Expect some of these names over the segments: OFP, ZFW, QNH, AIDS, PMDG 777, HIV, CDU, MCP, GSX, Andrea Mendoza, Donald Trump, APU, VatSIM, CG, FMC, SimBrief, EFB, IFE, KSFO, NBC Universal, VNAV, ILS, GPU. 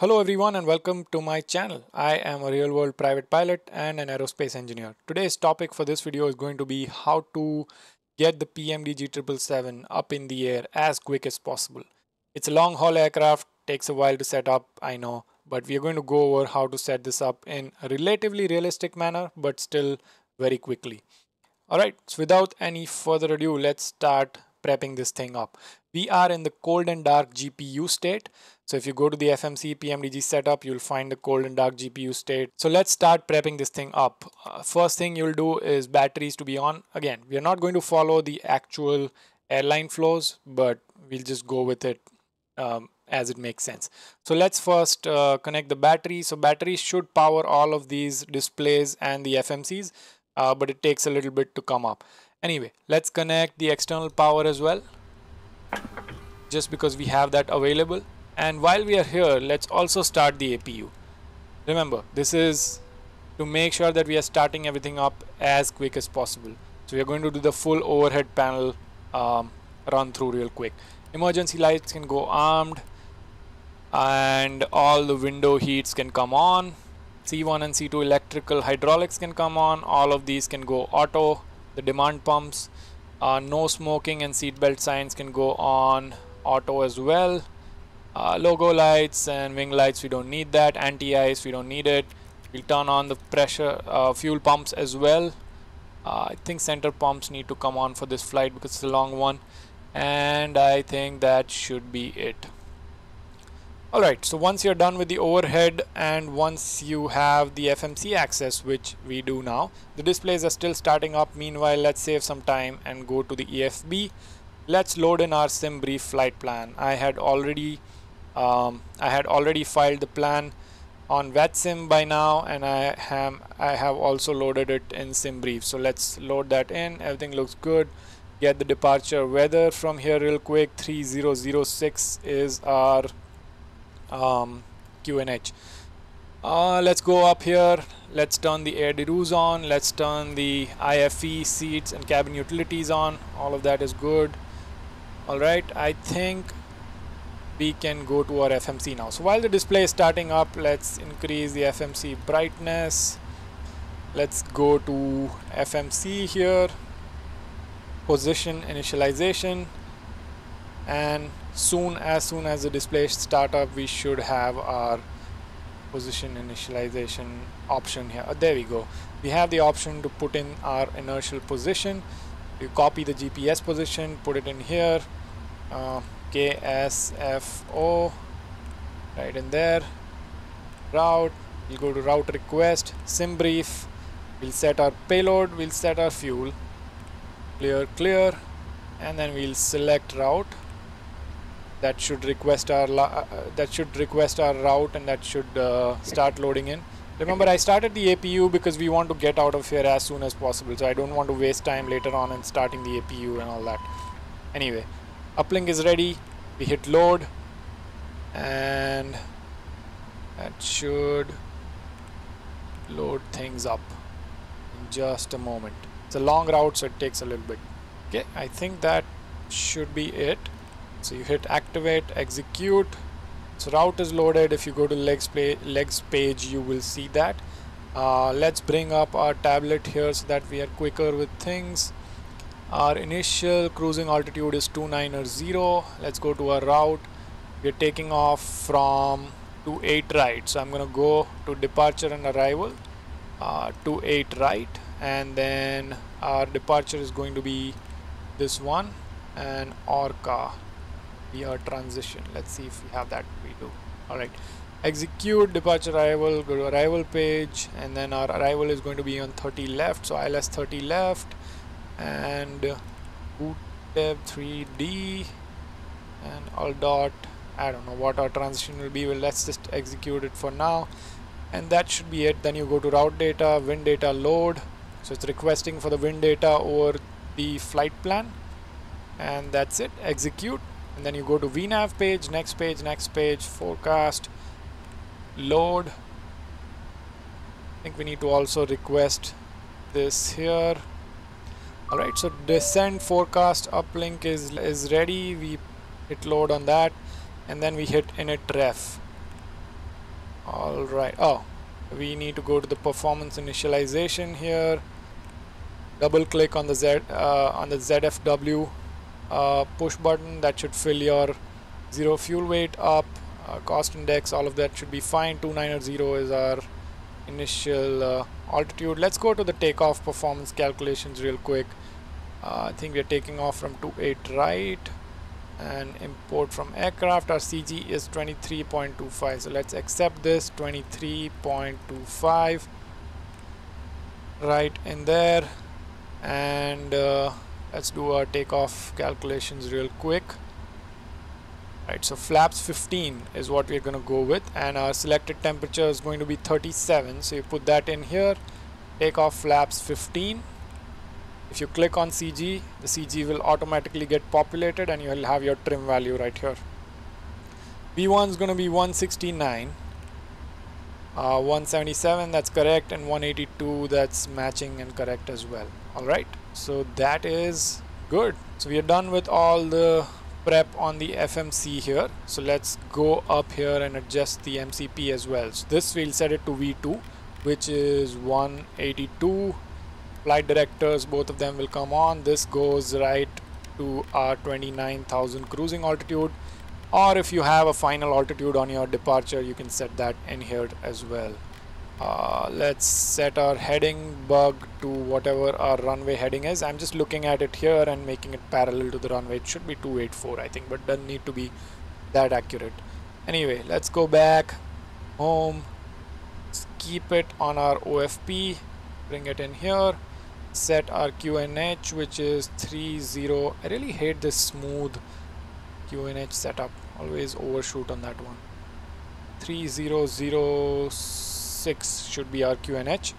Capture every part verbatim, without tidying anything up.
Hello everyone and welcome to my channel. I am a real world private pilot and an aerospace engineer. Today's topic for this video is going to be how to get the P M D G seven seven seven up in the air as quick as possible. It's a long haul aircraft, takes a while to set up, I know, but we are going to go over how to set this up in a relatively realistic manner, but still very quickly. Alright, so without any further ado, let's start prepping this thing up. We are in the cold and dark G P U state. So if you go to the F M C P M D G setup, you'll find the cold and dark G P U state. So let's start prepping this thing up. Uh, first thing you'll do is batteries to be on. Again, we are not going to follow the actual airline flows, but we'll just go with it um, as it makes sense. So let's first uh, connect the battery. So batteries should power all of these displays and the F M Cs, uh, but it takes a little bit to come up. Anyway, let's connect the external power as well, just because we have that available. And while we are here, let's also start the A P U. Remember, this is to make sure that we are starting everything up as quick as possible. So we are going to do the full overhead panel um, run through real quick. Emergency lights can go armed and all the window heats can come on. C one and C two electrical hydraulics can come on. All of these can go auto. The demand pumps, uh, no smoking and seatbelt signs can go on auto as well. Uh, logo lights and wing lights, we don't need that. Anti-ice, we don't need it. We'll turn on the pressure uh, fuel pumps as well. Uh, I think center pumps need to come on for this flight because it's a long one. And I think that should be it. Alright, so once you're done with the overhead and once you have the F M C access, which we do now, the displays are still starting up. Meanwhile, let's save some time and go to the E F B. Let's load in our SimBrief flight plan. I had already Um, I had already filed the plan on VatSIM by now, and I have, I have also loaded it in SimBrief. So let's load that in. Everything looks good. Get the departure weather from here real quick. three zero zero six is our um, Q N H. Uh, let's go up here. Let's turn the air derouz on. Let's turn the I F E seats and cabin utilities on. All of that is good. All right, I think we can go to our F M C now. So while the display is starting up, let's increase the F M C brightness. Let's go to F M C here, position initialization, and soon as soon as the display starts up, we should have our position initialization option here. Oh, there we go. We have the option to put in our inertial position. You copy the G P S position, put it in here. Uh, K S F O, right in there. Route, we'll go to route request, SimBrief, we'll set our payload, we'll set our fuel, clear, clear, and then we'll select route. That should request our uh, that should request our route, and that should uh, start loading in. Remember, I started the A P U because we want to get out of here as soon as possible, so I don't want to waste time later on in starting the A P U and all that. Anyway, uplink is ready. We hit load, and that should load things up in just a moment. It's a long route, so it takes a little bit. Okay, I think that should be it. So you hit activate, execute. So route is loaded. If you go to legs, play, legs page, you will see that. Uh, let's bring up our tablet here so that we are quicker with things. Our initial cruising altitude is two nine zero. Let's go to our route. We're taking off from two eight right. So I'm going to go to departure and arrival, uh, two eight right. And then our departure is going to be this one and Orca. We are transition. Let's see if we have that. We do. All right. Execute departure arrival. Go to arrival page. And then our arrival is going to be on thirty left. So I L S thirty left. And boot tab three D and all dot. I don't know what our transition will be. Well, let's just execute it for now, and that should be it. Then you go to route data, wind data load. So it's requesting for the wind data over the flight plan, and that's it. Execute, and then you go to V NAV page, next page, next page, forecast, load. I think we need to also request this here. Alright, so descent forecast uplink is, is ready. We hit load on that, and then we hit init ref. All right. Oh, we need to go to the performance initialization here. Double click on the Z uh, on the Z F W uh, push button. That should fill your zero fuel weight up, uh, cost index. All of that should be fine. two nine zero is our initial uh, altitude. Let's go to the takeoff performance calculations real quick. Uh, I think we're taking off from two eight right and import from aircraft. Our C G is twenty-three point two five, so let's accept this twenty-three point two five right in there, and uh, let's do our takeoff calculations real quick. Right, so flaps fifteen is what we're going to go with, and our selected temperature is going to be thirty-seven, so you put that in here. Takeoff flaps fifteen. If you click on C G, the C G will automatically get populated and you will have your trim value right here. V one is going to be one sixty-nine, uh, one seventy-seven, that's correct, and one eighty-two, that's matching and correct as well. Alright, so that is good. So we are done with all the prep on the F M C here. So let's go up here and adjust the M C P as well. So this we'll set it to V two, which is one eighty-two. Flight directors, both of them will come on. This goes right to our twenty-nine thousand cruising altitude, or if you have a final altitude on your departure, you can set that in here as well. Uh, let's set our heading bug to whatever our runway heading is. I'm just looking at it here and making it parallel to the runway. It should be two eight four, I think, but doesn't need to be that accurate. Anyway, let's go back home. Let's keep it on our O F P, bring it in here. Set our Q N H, which is three zero. I really hate this smooth Q N H setup, always overshoot on that one. three zero zero six should be our Q N H.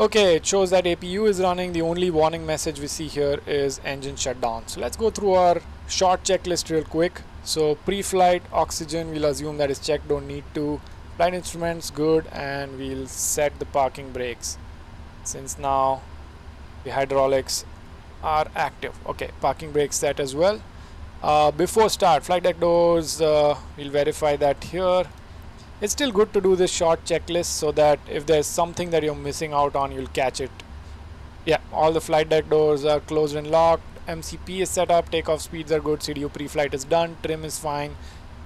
Okay, it shows that A P U is running. The only warning message we see here is engine shutdown. So let's go through our short checklist real quick. So pre-flight oxygen, we'll assume that is checked, don't need to. Flight instruments, good, and we'll set the parking brakes, since now the hydraulics are active. Okay, parking brakes set as well. Uh, before start, flight deck doors, uh, we'll verify that here. It's still good to do this short checklist so that if there's something that you're missing out on, you'll catch it. Yeah, all the flight deck doors are closed and locked. M C P is set up, takeoff speeds are good, C D U pre-flight is done, trim is fine,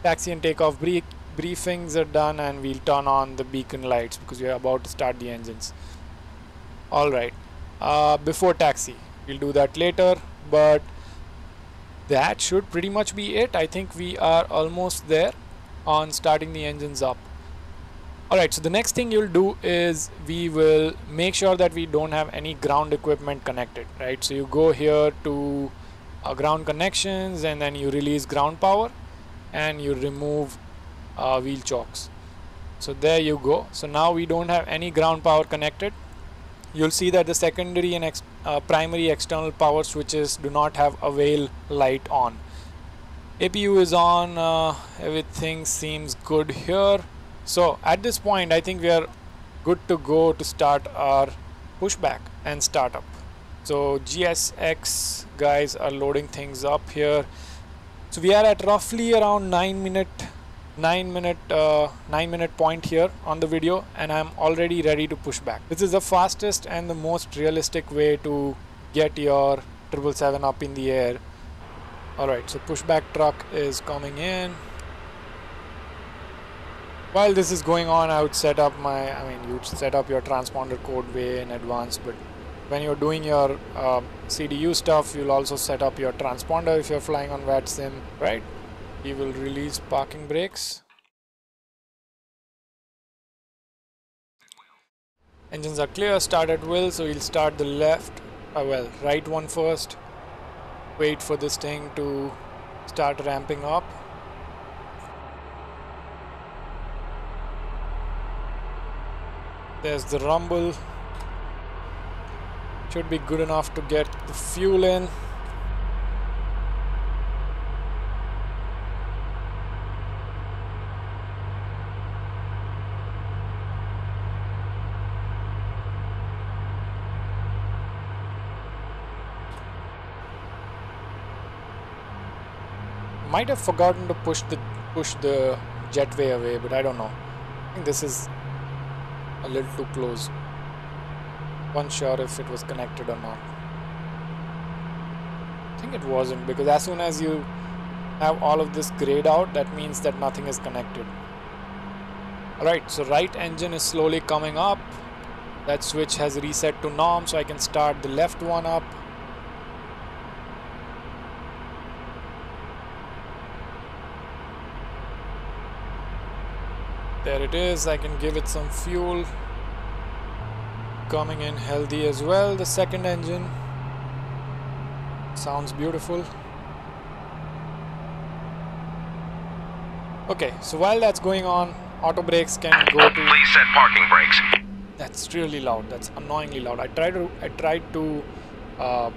taxi and takeoff brief briefings are done, and we'll turn on the beacon lights because we're about to start the engines. Alright, uh, before taxi, we'll do that later, but that should pretty much be it. I think we are almost there on starting the engines up. Alright, so the next thing you'll do is we will make sure that we don't have any ground equipment connected, right? So you go here to uh, ground connections, and then you release ground power and you remove uh, wheel chocks. So there you go. So now we don't have any ground power connected. You'll see that the secondary and ex uh, primary external power switches do not have avail light on. A P U is on, uh, everything seems good here. So at this point, I think we are good to go to start our pushback and startup. So G S X guys are loading things up here. So we are at roughly around nine minute, nine minute uh, nine minute point here on the video, and I'm already ready to push back. This is the fastest and the most realistic way to get your triple seven up in the air. Alright, so pushback truck is coming in. While this is going on, I would set up my I mean you'd set up your transponder code way in advance, but when you're doing your uh, C D U stuff, you'll also set up your transponder if you're flying on VatSIM, right? We will release parking brakes. Engines are clear, start at will, so we'll start the left, uh, well, right one first. Wait for this thing to start ramping up. There's the rumble. Should be good enough to get the fuel in. Might have forgotten to push the push the jetway away, but I don't know. think this is a little too close. Wasn't sure if it was connected or not. I think it wasn't, because as soon as you have all of this grayed out, that means that nothing is connected. Alright, so right engine is slowly coming up. That switch has reset to norm, so I can start the left one up. There it is. I can give it some fuel. Coming in healthy as well, the second engine. Sounds beautiful. Okay, so while that's going on, auto brakes can go to... Please set parking brakes. That's really loud. That's annoyingly loud. I tried to... I tried to uh,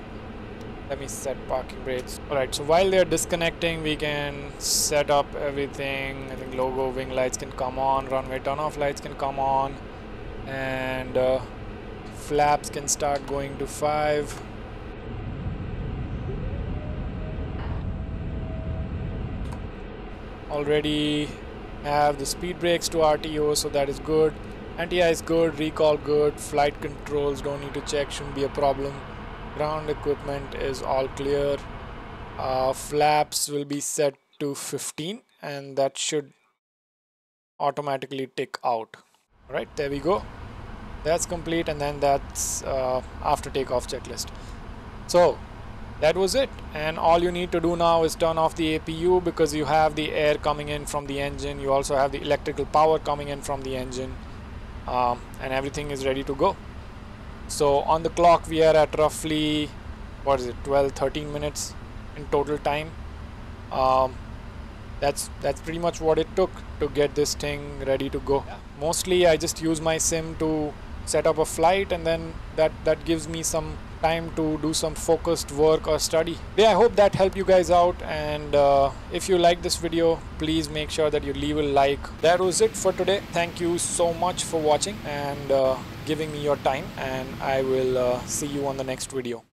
let me set parking brakes. Alright, so while they're disconnecting, we can set up everything. I think logo, wing lights can come on, runway turn-off lights can come on, and uh, flaps can start going to five. Already have the speed brakes to R T O, so that is good. Anti-I is good, recall good, flight controls don't need to check, shouldn't be a problem. Ground equipment is all clear. Uh, flaps will be set to fifteen, and that should automatically tick out. All right, there we go. That's complete, and then that's uh, after takeoff checklist. So that was it, and all you need to do now is turn off the A P U, because you have the air coming in from the engine. You also have the electrical power coming in from the engine, um, and everything is ready to go. So on the clock we are at roughly, what is it, twelve thirteen minutes in total time. um, that's that's pretty much what it took to get this thing ready to go. Yeah. Mostly I just use my sim to set up a flight, and then that that gives me some time to do some focused work or study. Yeah, I hope that helped you guys out, and uh, if you like this video, please make sure that you leave a like. That was it for today. Thank you so much for watching and uh, giving me your time, and I will uh, see you on the next video.